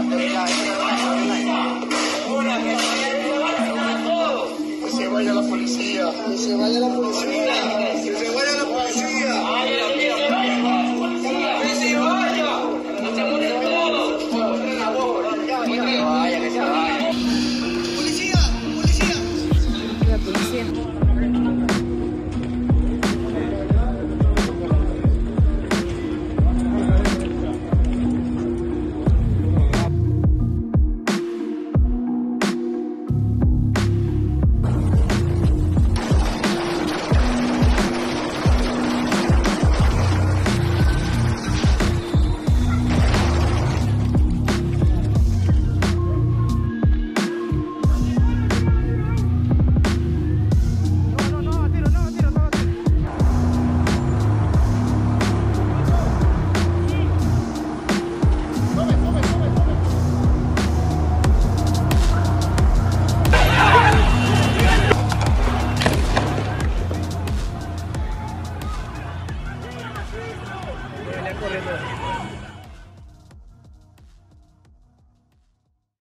Que se vaya la policía, que se vaya la policía, que se vaya la policía. Ay, la policía, que se vaya, que se mueren todos. Vaya, que se vaya. Policía, policía. La policía. Corredor.